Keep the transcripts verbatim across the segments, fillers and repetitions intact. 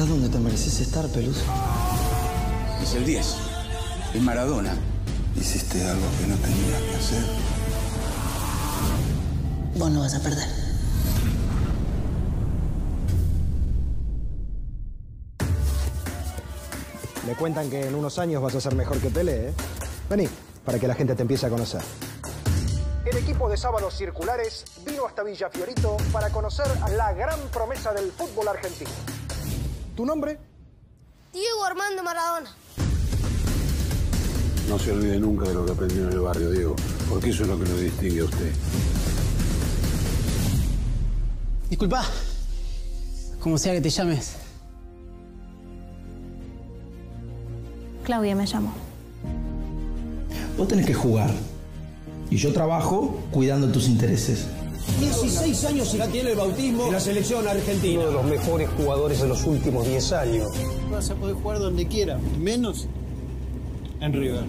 Estás donde te mereces estar, Peluso. Es el diez. Es Maradona. Hiciste algo que no tenías que hacer. Vos no vas a perder. Me cuentan que en unos años vas a ser mejor que Pelé, ¿eh? Vení, para que la gente te empiece a conocer. El equipo de Sábados Circulares vino hasta Villa Fiorito para conocer a la gran promesa del fútbol argentino. ¿Tu nombre? Diego Armando Maradona. No se olvide nunca de lo que aprendió en el barrio, Diego, porque eso es lo que nos distingue a usted. Disculpa, como sea que te llames. Claudia me llamó. Vos tenés que jugar. Y yo trabajo cuidando tus intereses. dieciséis años ya tiene el bautismo de la selección argentina. Uno de los mejores jugadores de los últimos diez años. Vas a poder jugar donde quiera, menos en River.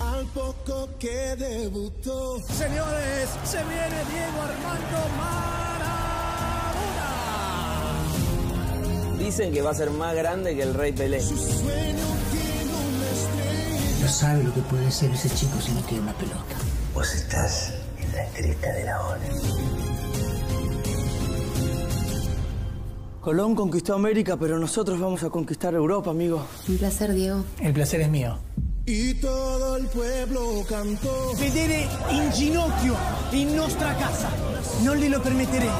Al poco que debutó. Señores, se viene Diego Armando Maradona. Dicen que va a ser más grande que el Rey Pelé. Su sueño no sabe lo que puede ser ese chico si no tiene una pelota. Vos estás en la cresta de la ola. Colón conquistó América, pero nosotros vamos a conquistar Europa, amigo. Un placer, Diego. El placer es mío. Y todo el pueblo cantó. Vedere in ginocchio in nostra casa. No le lo permitiré.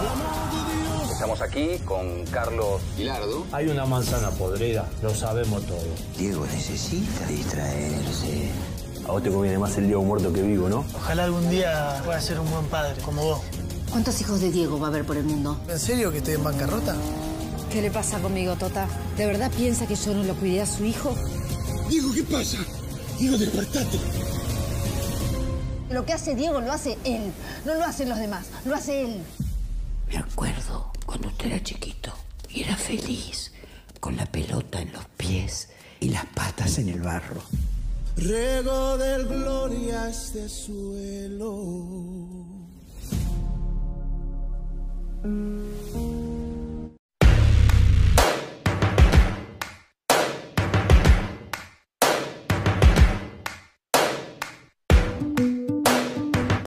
Estamos aquí con Carlos Gilardo. Hay una manzana podrida, lo sabemos todo. Diego necesita distraerse. A vos te conviene más el Diego muerto que vivo, ¿no? Ojalá algún día pueda ser un buen padre, como vos. ¿Cuántos hijos de Diego va a haber por el mundo? ¿En serio que estoy en bancarrota? ¿Qué le pasa conmigo, Tota? ¿De verdad piensa que yo no lo cuidé a su hijo? Diego, ¿qué pasa? Diego, despertate. Lo que hace Diego lo hace él. No lo hacen los demás, lo hace él. Me acuerdo cuando usted era chiquito y era feliz con la pelota en los pies y las patas en el barro. Riego del gloria este suelo.